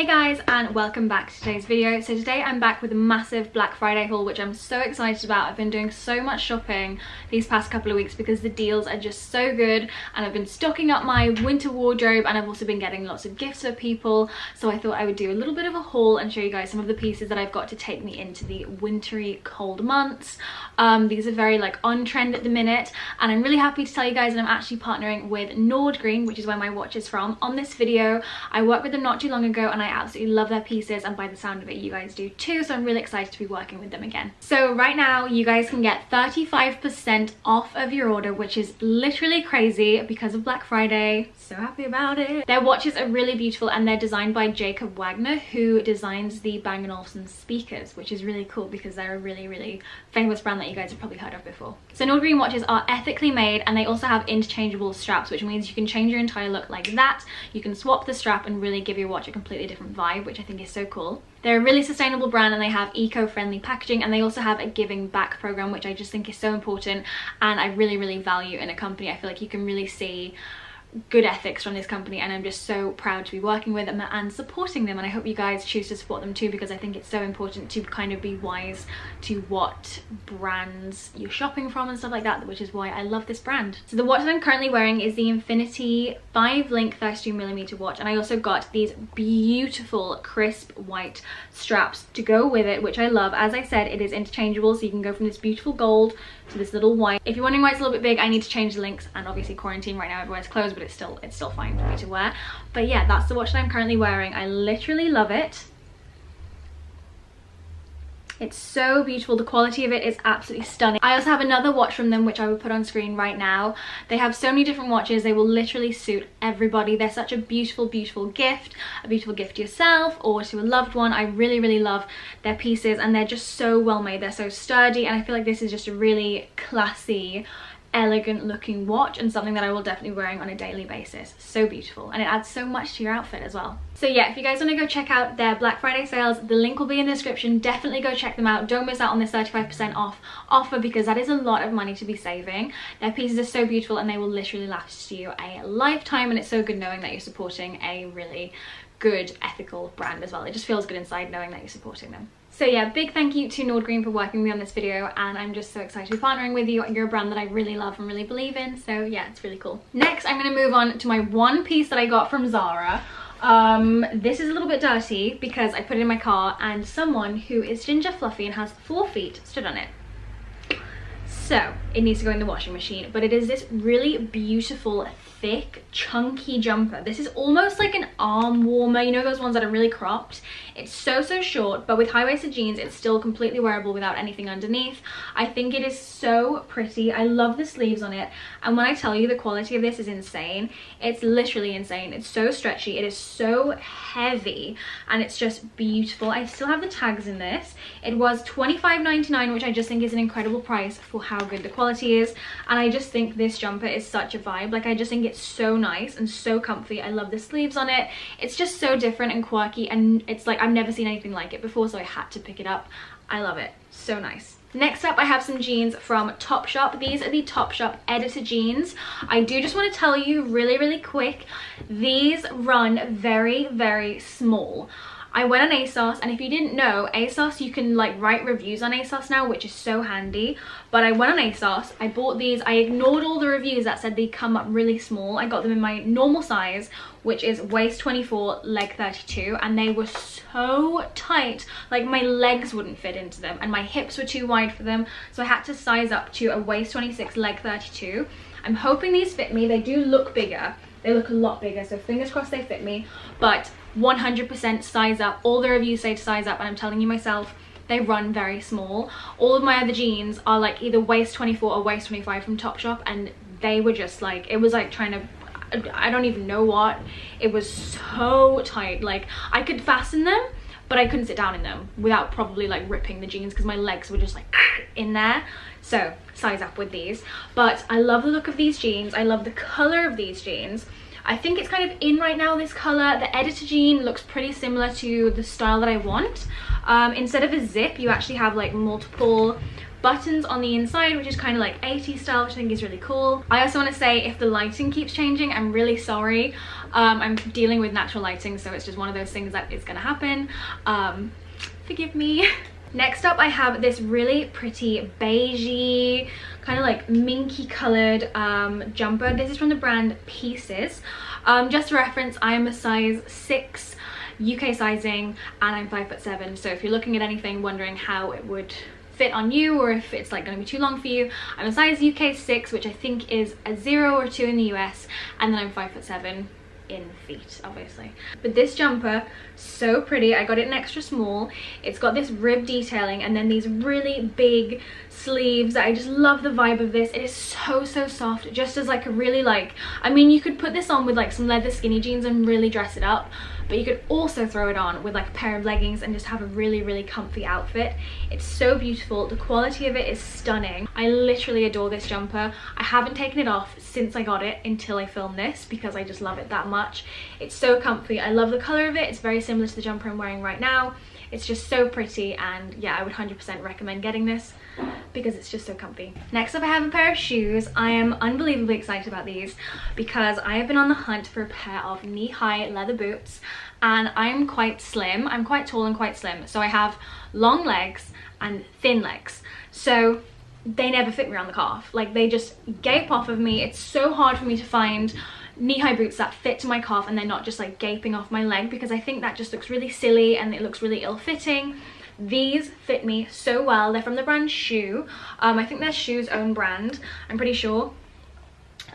Hey guys, and welcome back to today's video. So today I'm back with a massive Black Friday haul, which I'm so excited about. I've been doing so much shopping these past couple of weeks because the deals are just so good, and I've been stocking up my winter wardrobe, and I've also been getting lots of gifts for people. So I thought I would do a little bit of a haul and show you guys some of the pieces that I've got to take me into the wintry cold months. These are very like on trend at the minute, and I'm really happy to tell you guys that I'm actually partnering with Nordgreen, which is where my watch is from, on this video. I worked with them not too long ago, and I absolutely love their pieces, and by the sound of it you guys do too, so I'm really excited to be working with them again. So right now you guys can get 35% off of your order, which is literally crazy because of Black Friday. So happy about it. Their watches are really beautiful, and they're designed by Jacob Wagner, who designs the Bang & Olufsen speakers, which is really cool because they're a really famous brand that you guys have probably heard of before. So Nordgreen watches are ethically made, and they also have interchangeable straps, which means you can change your entire look like that. You can swap the strap and really give your watch a completely different vibe, which I think is so cool. They're a really sustainable brand, and they have eco-friendly packaging, and they also have a giving back program, which I just think is so important, and I really value in a company. I feel like you can really see good ethics from this company, and I'm just so proud to be working with them and supporting them, and I hope you guys choose to support them too, because I think it's so important to kind of be wise to what brands you're shopping from and stuff like that, which is why I love this brand. So the watch that I'm currently wearing is the Infinity 5 link 32mm watch, and I also got these beautiful crisp white straps to go with it, which I love. As I said, it is interchangeable, so you can go from this beautiful gold to this little white. If you're wondering why it's a little bit big, I need to change the links, and obviously quarantine right now, everywhere's closed, but it's still fine for me to wear. But yeah, that's the watch that I'm currently wearing. I literally love it. It's so beautiful. The quality of it is absolutely stunning. I also have another watch from them, which I will put on screen right now. They have so many different watches. They will literally suit everybody. They're such a beautiful gift. A beautiful gift to yourself or to a loved one. I really love their pieces, and they're just so well made. They're so sturdy, and I feel like this is just a really classy, elegant looking watch, and something that I will definitely be wearing on a daily basis. So beautiful, and it adds so much to your outfit as well. So yeah, if you guys want to go check out their Black Friday sales, the link will be in the description. Definitely go check them out. Don't miss out on this 35% off offer, because that is a lot of money to be saving. Their pieces are so beautiful, and they will literally last you a lifetime, and it's so good knowing that you're supporting a really good ethical brand as well. It just feels good inside knowing that you're supporting them. So yeah, big thank you to Nordgreen for working with me on this video, and I'm just so excited to be partnering with you. You're a brand that I really love and really believe in, so yeah, it's really cool. Next, I'm going to move on to my one piece that I got from Zara. This is a little bit dirty because I put it in my car, and someone who is ginger fluffy and has 4 feet stood on it. So it needs to go in the washing machine, but it is this really beautiful, thick, chunky jumper. This is almost like an arm warmer, you know, those ones that are really cropped. It's so short, but with high-waisted jeans, it's still completely wearable without anything underneath. I think it is so pretty. I love the sleeves on it, and when I tell you the quality of this is insane, it's literally insane. It's so stretchy, it is so heavy, and it's just beautiful. I still have the tags in this. It was $25.99, which I just think is an incredible price for how good the quality is, and I just think this jumper is such a vibe. Like, I just think it's so nice and so comfy. I love the sleeves on it. It's just so different and quirky, and it's like I've never seen anything like it before, so I had to pick it up. I love it. So nice. Next up, I have some jeans from Topshop. These are the Topshop editor jeans. I do just want to tell you really quick, these run very small. I went on ASOS, and if you didn't know, ASOS, you can like write reviews on ASOS now, which is so handy. But I went on ASOS, I bought these, I ignored all the reviews that said they come up really small. I got them in my normal size, which is waist 24, leg 32, and they were so tight, like my legs wouldn't fit into them, and my hips were too wide for them, so I had to size up to a waist 26, leg 32. I'm hoping these fit me. They do look bigger. They look a lot bigger, so fingers crossed they fit me, but 100% size up. All the reviews say to size up, and I'm telling you myself, they run very small. All of my other jeans are like either waist 24 or waist 25 from Topshop, and they were just like, it was like trying to, I don't even know what. It was so tight. Like, I could fasten them, but I couldn't sit down in them without probably like ripping the jeans, because my legs were just like in there. So size up with these. But I love the look of these jeans. I love the color of these jeans. I think it's kind of in right now, this color. The editor jean looks pretty similar to the style that I want. Instead of a zip, you actually have like multiple buttons on the inside, which is kind of like 80s style, which I think is really cool. I also want to say, if the lighting keeps changing, I'm really sorry. I'm dealing with natural lighting, so it's just one of those things that is gonna happen. Forgive me. Next up, I have this really pretty beigey, kind of like minky colored jumper. This is from the brand Pieces. Just for reference, I am a size 6 UK sizing, and I'm 5'7", so if you're looking at anything wondering how it would fit on you, or if it's like going to be too long for you, I'm a size UK 6, which I think is a 0 or 2 in the US, and then I'm 5'7" in feet, obviously. But this jumper, so pretty. I got it in extra small. It's got this rib detailing and then these really big sleeves. I just love the vibe of this. It is so soft, just as like a really like, I mean, you could put this on with like some leather skinny jeans and really dress it up, but you could also throw it on with like a pair of leggings and just have a really comfy outfit. It's so beautiful. The quality of it is stunning. I literally adore this jumper. I haven't taken it off since I got it until I filmed this, because I just love it that much. It's so comfy. I love the color of it. It's very similar to the jumper I'm wearing right now. It's just so pretty, and yeah, I would 100% recommend getting this because it's just so comfy. Next up, I have a pair of shoes. I am unbelievably excited about these because I have been on the hunt for a pair of knee-high leather boots, and I'm quite slim. I'm quite tall and quite slim, so I have long legs and thin legs, so they never fit me around the calf. Like, they just gape off of me. It's so hard for me to find knee-high boots that fit to my calf and they're not just like gaping off my leg, because I think that just looks really silly and it looks really ill-fitting. These fit me so well. They're from the brand Shoe. I think they're Shoe's own brand, I'm pretty sure.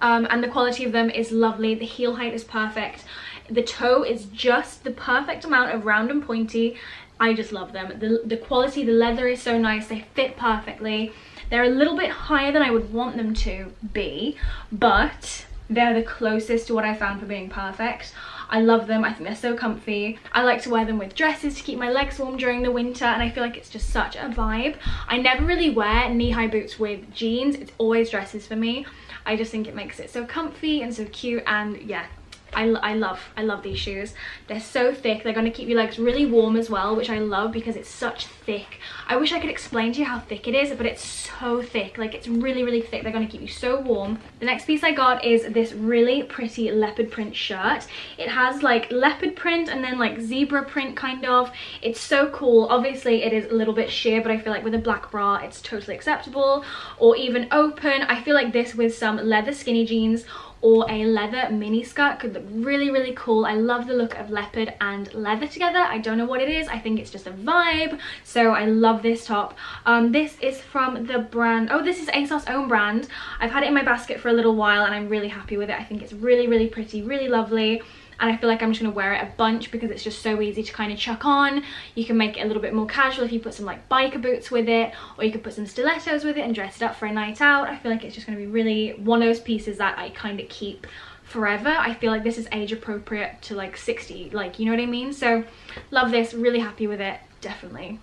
And the quality of them is lovely. The heel height is perfect. The toe is just the perfect amount of round and pointy. I just love them. The quality, the leather is so nice. They fit perfectly. They're a little bit higher than I would want them to be, but they're the closest to what I found for being perfect. I love them. I think they're so comfy. I like to wear them with dresses to keep my legs warm during the winter, and I feel like it's just such a vibe. I never really wear knee-high boots with jeans. It's always dresses for me. I just think it makes it so comfy and so cute, and yeah, I love these shoes. They're so thick. They're going to keep your legs really warm as well, which I love because it's such thick. I wish I could explain to you how thick it is, but it's so thick. Like, it's really thick. They're going to keep you so warm. The next piece I got is this really pretty leopard print shirt. It has like leopard print and then like zebra print kind of. It's so cool. Obviously it is a little bit sheer, but I feel like with a black bra it's totally acceptable, or even open. I feel like this with some leather skinny jeans or a leather mini skirt could look really cool. I love the look of leopard and leather together. I don't know what it is. I think it's just a vibe. So I love this top. This is from the brand, oh, this is ASOS own brand. I've had it in my basket for a little while and I'm really happy with it. I think it's really pretty, really lovely. And I feel like I'm just gonna wear it a bunch because it's just so easy to kind of chuck on. You can make it a little bit more casual if you put some like biker boots with it, or you could put some stilettos with it and dress it up for a night out. I feel like it's just gonna be really one of those pieces that I kind of keep forever. I feel like this is age appropriate to like 60, like, you know what I mean? So love this, really happy with it, definitely.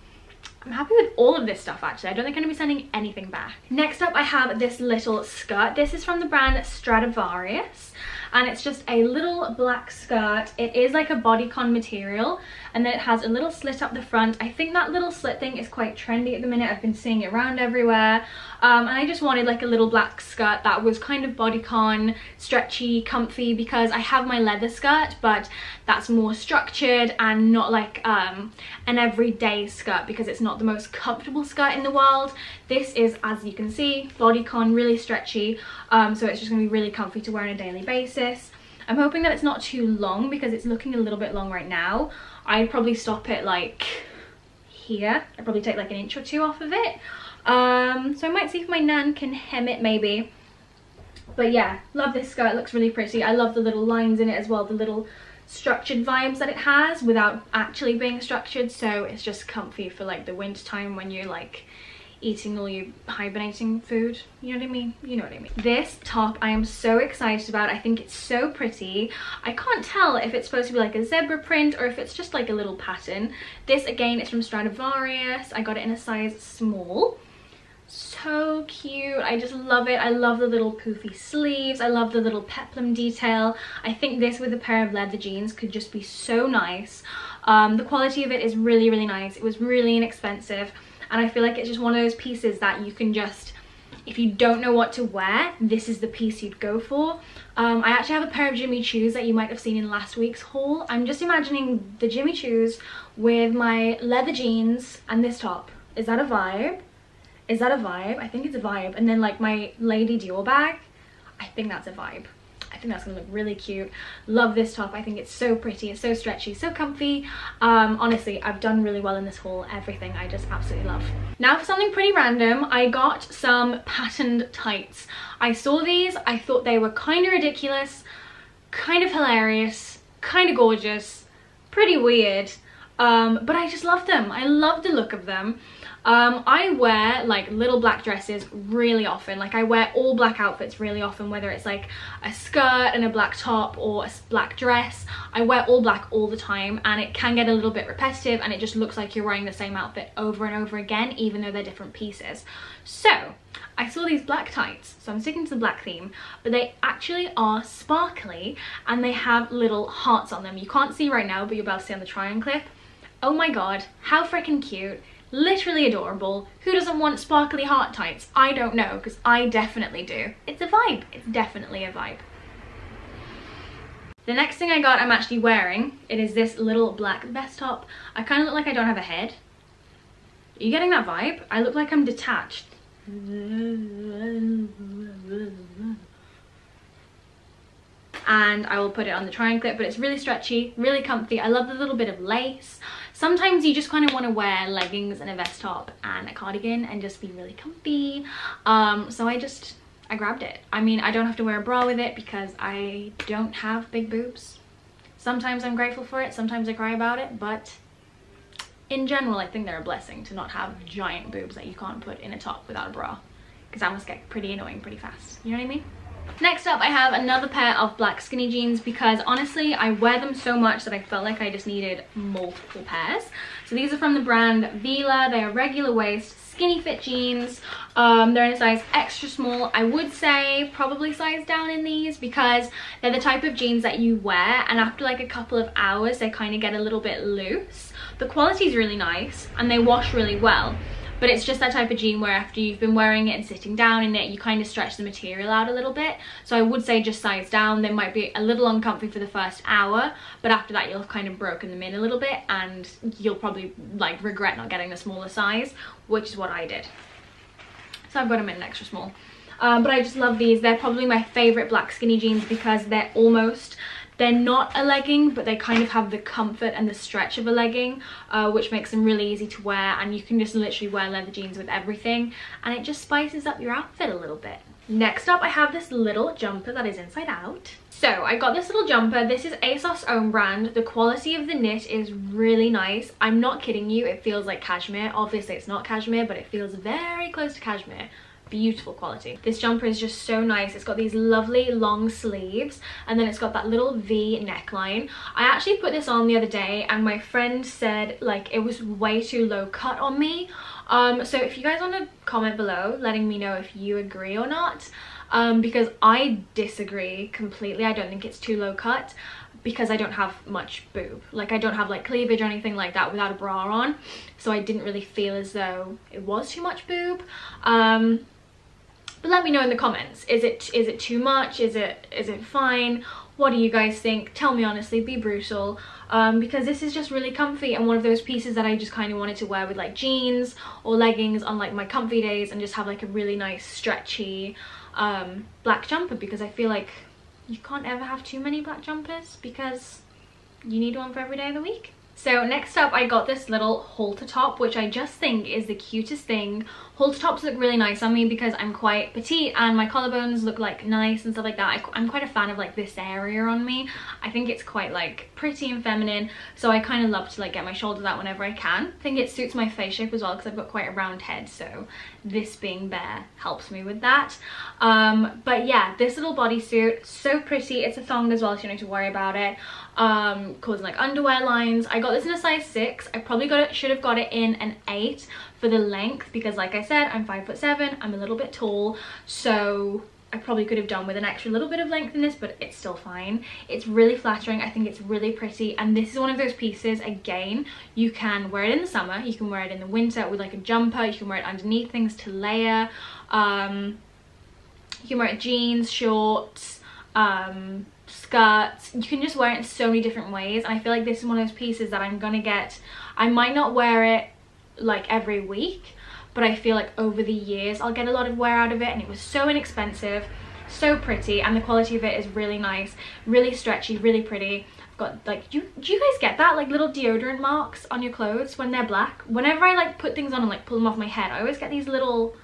I'm happy with all of this stuff, actually. I don't think I'm gonna be sending anything back. Next up, I have this little skirt. This is from the brand Stradivarius, and it's just a little black skirt. It is like a bodycon material, and then it has a little slit up the front. I think that little slit thing is quite trendy at the minute. I've been seeing it around everywhere, and I just wanted like a little black skirt that was kind of bodycon, stretchy, comfy, because I have my leather skirt, but that's more structured and not like an everyday skirt, because it's not the most comfortable skirt in the world. This is, as you can see, bodycon, really stretchy, so it's just gonna be really comfy to wear on a daily basis. I'm hoping that it's not too long because it's looking a little bit long right now. I'd probably stop it like here. I'd probably take like an inch or two off of it. So I might see if my nan can hem it maybe. But yeah, love this skirt. It looks really pretty. I love the little lines in it as well, the little structured vibes that it has without actually being structured. So it's just comfy for like the winter time when you're like eating all your hibernating food, you know what I mean? You know what I mean. This top I am so excited about. I think it's so pretty. I can't tell if it's supposed to be like a zebra print or if it's just like a little pattern. This again is from Stradivarius. I got it in a size small. So cute. I just love it. I love the little poofy sleeves. I love the little peplum detail. I think this with a pair of leather jeans could just be so nice. The quality of it is really nice. It was really inexpensive. and I feel like it's just one of those pieces that you can just, if you don't know what to wear, this is the piece you'd go for. I actually have a pair of Jimmy Choos that you might have seen in last week's haul. I'm just imagining the Jimmy Choos with my leather jeans and this top. Is that a vibe? Is that a vibe? I think it's a vibe. And then like my Lady Dior bag. I think that's a vibe. I think that's gonna look really cute. Love this top. I think it's so pretty. It's so stretchy, so comfy. Honestly, I've done really well in this haul. Everything I just absolutely love. Now for something pretty random, I got some patterned tights. I saw these. I thought they were kind of ridiculous, kind of hilarious, kind of gorgeous, pretty weird. But I just love them. I love the look of them. I wear like little black dresses really often. Like I wear all black outfits really often, whether it's like a skirt and a black top or a black dress. I wear all black all the time, and it can get a little bit repetitive and it just looks like you're wearing the same outfit over and over again, even though they're different pieces. So I saw these black tights, so I'm sticking to the black theme, but they actually are sparkly and they have little hearts on them. You can't see right now, but you'll be able to see on the try-on clip. Oh my god, how freaking cute. Literally adorable. Who doesn't want sparkly heart tights? I don't know, because I definitely do. It's a vibe. It's definitely a vibe. The next thing I got, I'm actually wearing. It is this little black vest top. I kind of look like I don't have a head. Are you getting that vibe? I look like I'm detached. And I will put it on the try-on clip, but it's really stretchy, really comfy. I love the little bit of lace. Sometimes you just kind of want to wear leggings and a vest top and a cardigan and just be really comfy. So I grabbed it. I mean, I don't have to wear a bra with it because I don't have big boobs. Sometimes I'm grateful for it, sometimes I cry about it, but in general, I think they're a blessing to not have giant boobs that you can't put in a top without a bra, because that must get pretty annoying pretty fast. You know what I mean? Next up, I have another pair of black skinny jeans because honestly, I wear them so much that I felt like I just needed multiple pairs. So these are from the brand Vila. They are regular waist, skinny fit jeans. They're in a size extra small. I would say probably size down in these because they're the type of jeans that you wear and after like a couple of hours, they kind of get a little bit loose. The quality is really nice and they wash really well. But it's just that type of jean where after you've been wearing it and sitting down in it, you kind of stretch the material out a little bit. So I would say just size down. They might be a little uncomfy for the first hour, but after that you'll have kind of broken them in a little bit and you'll probably like regret not getting the smaller size, which is what I did. So I've got them in an extra small. But I just love these. They're probably my favorite black skinny jeans because they're almost... They're not a legging, but they kind of have the comfort and the stretch of a legging, which makes them really easy to wear, and you can just literally wear leather jeans with everything, and it just spices up your outfit a little bit. Next up, I have this little jumper that is inside out. So I got this little jumper. This is ASOS own brand. The quality of the knit is really nice. I'm not kidding you, it feels like cashmere. Obviously it's not cashmere, but it feels very close to cashmere. Beautiful quality. This jumper is just so nice. It's got these lovely long sleeves and then it's got that little V neckline. I actually put this on the other day and my friend said like it was way too low cut on me. So if you guys want to comment below letting me know if you agree or not, because I disagree completely. I don't think it's too low cut because I don't have much boob. Like I don't have like cleavage or anything like that without a bra on. So I didn't really feel as though it was too much boob. But let me know in the comments, is it too much, is it fine, what do you guys think? Tell me honestly, be brutal, because this is just really comfy and one of those pieces that I just kind of wanted to wear with like jeans or leggings on like my comfy days and just have like a really nice stretchy black jumper, because I feel like you can't ever have too many black jumpers because you need one for every day of the week. So next up, I got this little halter top, which I just think is the cutest thing. Halter tops look really nice on me because I'm quite petite and my collarbones look like nice and stuff like that. I'm quite a fan of like this area on me. I think it's quite like pretty and feminine. So I kind of love to like get my shoulders out whenever I can. I think it suits my face shape as well because I've got quite a round head. So this being bare helps me with that. But yeah, this little bodysuit, so pretty. It's a thong as well, so you don't have to worry about it. Causing like underwear lines. I got this in a size 6. I probably should have got it in an 8 for the length because like I said, I'm 5'7", I'm a little bit tall, so I probably could have done with an extra little bit of length in this, but it's still fine. It's really flattering. I think it's really pretty, and this is one of those pieces, again, you can wear it in the summer, you can wear it in the winter with like a jumper, you can wear it underneath things to layer, you can wear it jeans, shorts, skirts. You can just wear it in so many different ways, and I feel like this is one of those pieces that I'm gonna get. I might not wear it like every week, but I feel like over the years I'll get a lot of wear out of it, and it was so inexpensive, so pretty, and the quality of it is really nice, really stretchy, really pretty. I've got like, do you guys get that, like little deodorant marks on your clothes when they're black? Whenever I like put things on and like pull them off my head, I always get these little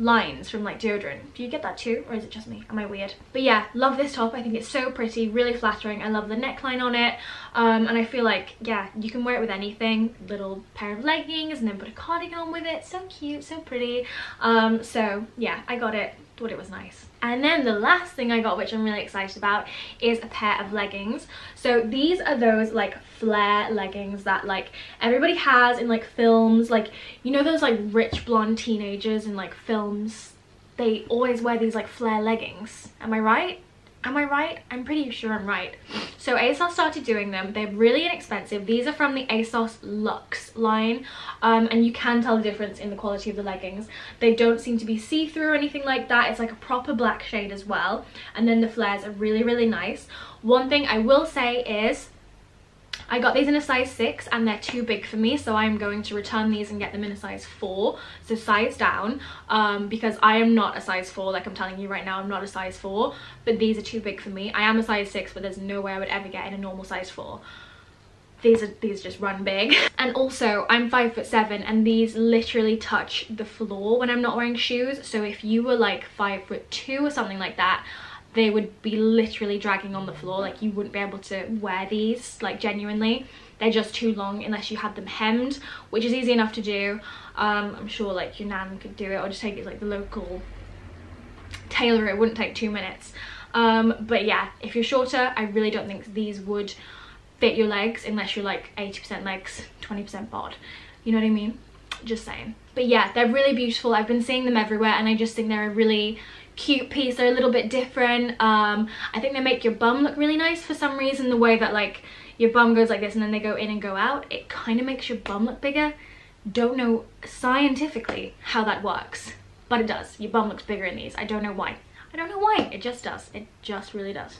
lines from like deodorant. Do you get that too, or is it just me? Am I weird? But yeah, love this top. I think it's so pretty, really flattering. I love the neckline on it, and I feel like, yeah, you can wear it with anything. Little pair of leggings and then put a cardigan on with it. So cute, so pretty. So yeah, I got it, thought it was nice. And then the last thing I got, which I'm really excited about, is a pair of leggings. So these are those like flare leggings that like everybody has in like films, like, you know, those like rich blonde teenagers in like films, they always wear these like flare leggings. Am I right? I'm pretty sure I'm right. So ASOS started doing them. They're really inexpensive. These are from the ASOS Luxe line, and you can tell the difference in the quality of the leggings. They don't seem to be see-through or anything like that. It's like a proper black shade as well, and then the flares are really, really nice. One thing I will say is I got these in a size 6 and they're too big for me, so I am going to return these and get them in a size 4, so size down, because I am not a size 4, like I'm telling you right now, I'm not a size 4, but these are too big for me. I am a size 6, but there's no way I would ever get in a normal size 4. These just run big. And also, I'm 5'7", and these literally touch the floor when I'm not wearing shoes, so if you were like 5'2" or something like that, they would be literally dragging on the floor. Like, you wouldn't be able to wear these, like, genuinely. They're just too long unless you had them hemmed, which is easy enough to do. I'm sure like your nan could do it, or just take it like the local tailor. It wouldn't take 2 minutes. But yeah, if you're shorter, I really don't think these would fit your legs unless you're like 80% legs, 20% bod, you know what I mean? Just saying. But yeah, they're really beautiful. I've been seeing them everywhere, and I just think they're a really cute piece. They're a little bit different. I think they make your bum look really nice for some reason. The way that like your bum goes like this and then they go in and go out, it kind of makes your bum look bigger. Don't know scientifically how that works, but it does. Your bum looks bigger in these. I don't know why. I don't know why. It just does. It just really does.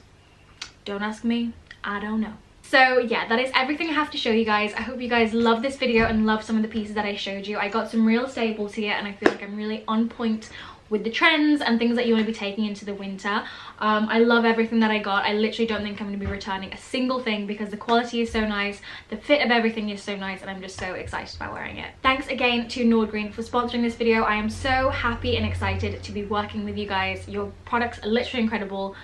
Don't ask me. I don't know. So yeah, that is everything I have to show you guys. I hope you guys love this video and love some of the pieces that I showed you. I got some real staples here, and I feel like I'm really on point with the trends and things that you want to be taking into the winter. I love everything that I got. I literally don't think I'm going to be returning a single thing because the quality is so nice, the fit of everything is so nice, and I'm just so excited about wearing it. Thanks again to Nordgreen for sponsoring this video. I am so happy and excited to be working with you guys. Your products are literally incredible.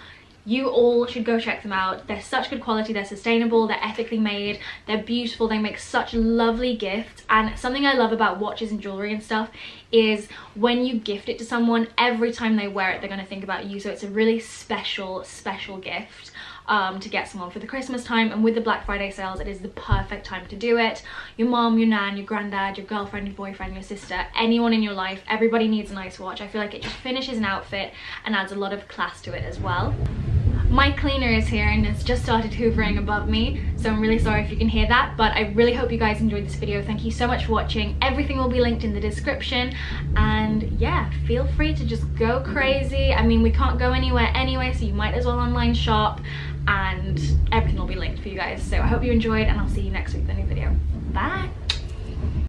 You all should go check them out. They're such good quality, they're sustainable, they're ethically made, they're beautiful, they make such lovely gifts. And something I love about watches and jewelry and stuff is when you gift it to someone, every time they wear it, they're gonna think about you. So it's a really special, special gift to get someone for the Christmas time. And with the Black Friday sales, it is the perfect time to do it. Your mom, your nan, your granddad, your girlfriend, your boyfriend, your sister, anyone in your life, everybody needs a nice watch. I feel like it just finishes an outfit and adds a lot of class to it as well. My cleaner is here and has just started hoovering above me, so I'm really sorry if you can hear that, but I really hope you guys enjoyed this video. Thank you so much for watching. Everything will be linked in the description, and yeah, feel free to just go crazy. I mean, we can't go anywhere anyway, so you might as well online shop, and everything will be linked for you guys. So I hope you enjoyed, and I'll see you next week with a new video. Bye!